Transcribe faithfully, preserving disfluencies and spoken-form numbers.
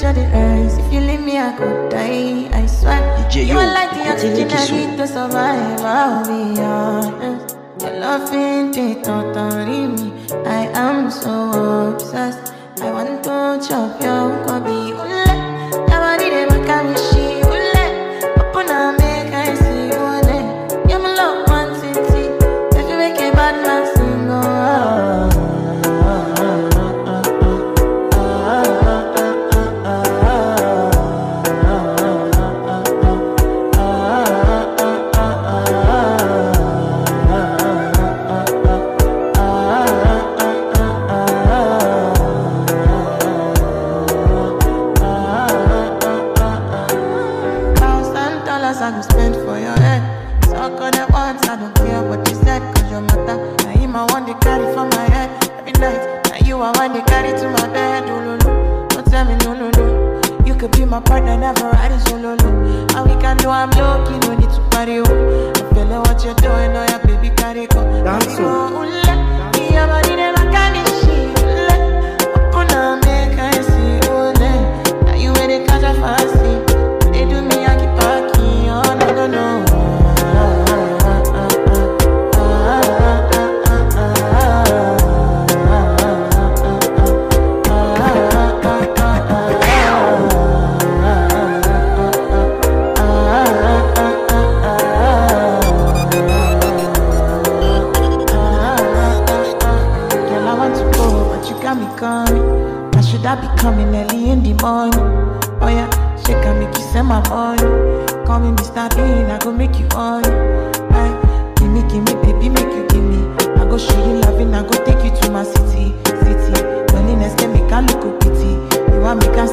through the earth. If you leave me, I could die, I swear. D J, you are like the oxygen I need to survive, I'll be honest. Your love ain't it, totally me. I am so obsessed. I want to chop your nkwobi, ule. Now I need a bakamishi, ule. Opuna make I see, ule. You're my love, one city. If you make a bad man sing, oh. I go spend for your head. Talk all the words, I don't care what you said. Cause your mother, now you my one they carry for my head. Every night, now you are one they carry to my bed. Oh, lulu, don't tell me no, no, no. You could be my partner, never ride it so lulu. How we can do, I'm looking, no need to party, oh. I feel like what you're doing, oh yeah, baby, carry go. Dance, oh, ule, me, your body, never can be she, ule. Open up, make I see, ule. Now you ain't the catch a fancy. I should have be coming early in the morning. Oh yeah, she can make you send my money. Call me Mister Bean, I go make you on. Aye, give me, give me, baby, make you give me. I go show you loving, I go take you to my city, city. Loneliness can make a look pity. You want me can